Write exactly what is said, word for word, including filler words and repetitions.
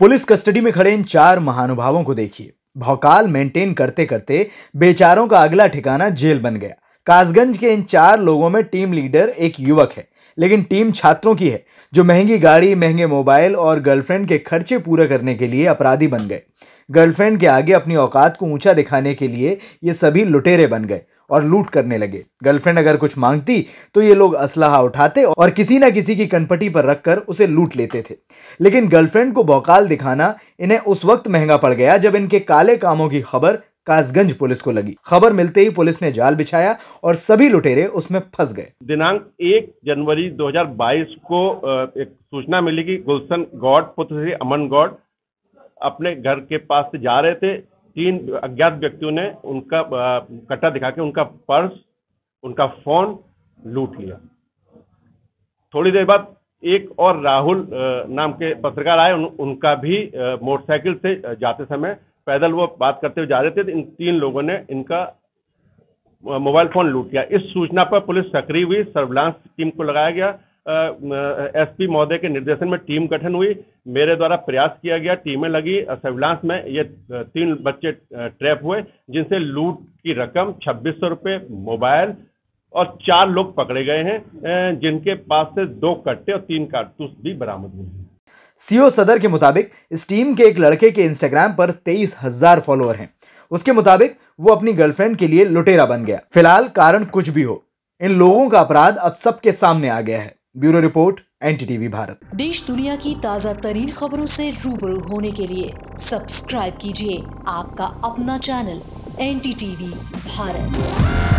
Police custody में खड़े इन चार महानुभावों को देखिए। भौकाल मेंटेन करते करते बेचारों का अगला ठिकाना जेल बन गया। कासगंज के इन चार लोगों में टीम लीडर एक युवक है, लेकिन टीम छात्रों की है जो महंगी गाड़ी, महंगे मोबाइल और गर्लफ्रेंड के खर्चे पूरा करने के लिए अपराधी बन गए। गर्लफ्रेंड के आगे अपनी औकात को ऊंचा दिखाने के लिए ये सभी लुटेरे बन गए और लूट करने लगे। गर्लफ्रेंड अगर कुछ मांगती तो ये लोग असलाहा उठाते और किसी ना किसी की कनपटी पर रखकर उसे लूट लेते थे। लेकिन गर्लफ्रेंड को भौकाल दिखाना इन्हें उस वक्त महंगा पड़ गया जब इनके काले कामों की खबर कासगंज पुलिस को लगी। खबर मिलते ही पुलिस ने जाल बिछाया और सभी लुटेरे उसमें फंस गए। दिनांक एक जनवरी दो हजार बाईस को एक सूचना मिली कि गुलशन गौड़ पुत्र श्री अमन गौड़ अपने घर के पास से जा रहे थे। तीन अज्ञात व्यक्तियों ने उनका कट्टा दिखा के उनका पर्स, उनका फोन लूट लिया। थोड़ी देर बाद एक और राहुल नाम के पत्रकार आए, उन, उनका भी मोटरसाइकिल से जाते समय पैदल वो बात करते हुए जा रहे थे। इन तीन लोगों ने इनका मोबाइल फोन लूट लिया। इस सूचना पर पुलिस सक्रिय हुई, सर्विलांस टीम को लगाया गया। एसपी महोदय के निर्देशन में टीम गठन हुई, मेरे द्वारा प्रयास किया गया, टीमें लगी। सर्विलांस में ये तीन बच्चे ट्रैप हुए जिनसे लूट की रकम छब्बीस सौ रुपये, मोबाइल और चार लोग पकड़े गए हैं जिनके पास से दो कट्टे और तीन कारतूस भी बरामद हुए हैं। सीओ सदर के मुताबिक इस टीम के एक लड़के के इंस्टाग्राम पर तेईस हजार फॉलोअर हैं। उसके मुताबिक वो अपनी गर्लफ्रेंड के लिए लुटेरा बन गया। फिलहाल कारण कुछ भी हो, इन लोगों का अपराध अब सबके सामने आ गया है। Bureau report, N T T V Bharat. देश दुनिया की ताज़ा तरीन खबरों से रूबरू होने के लिए सब्सक्राइब कीजिए आपका अपना channel N T T V Bharat.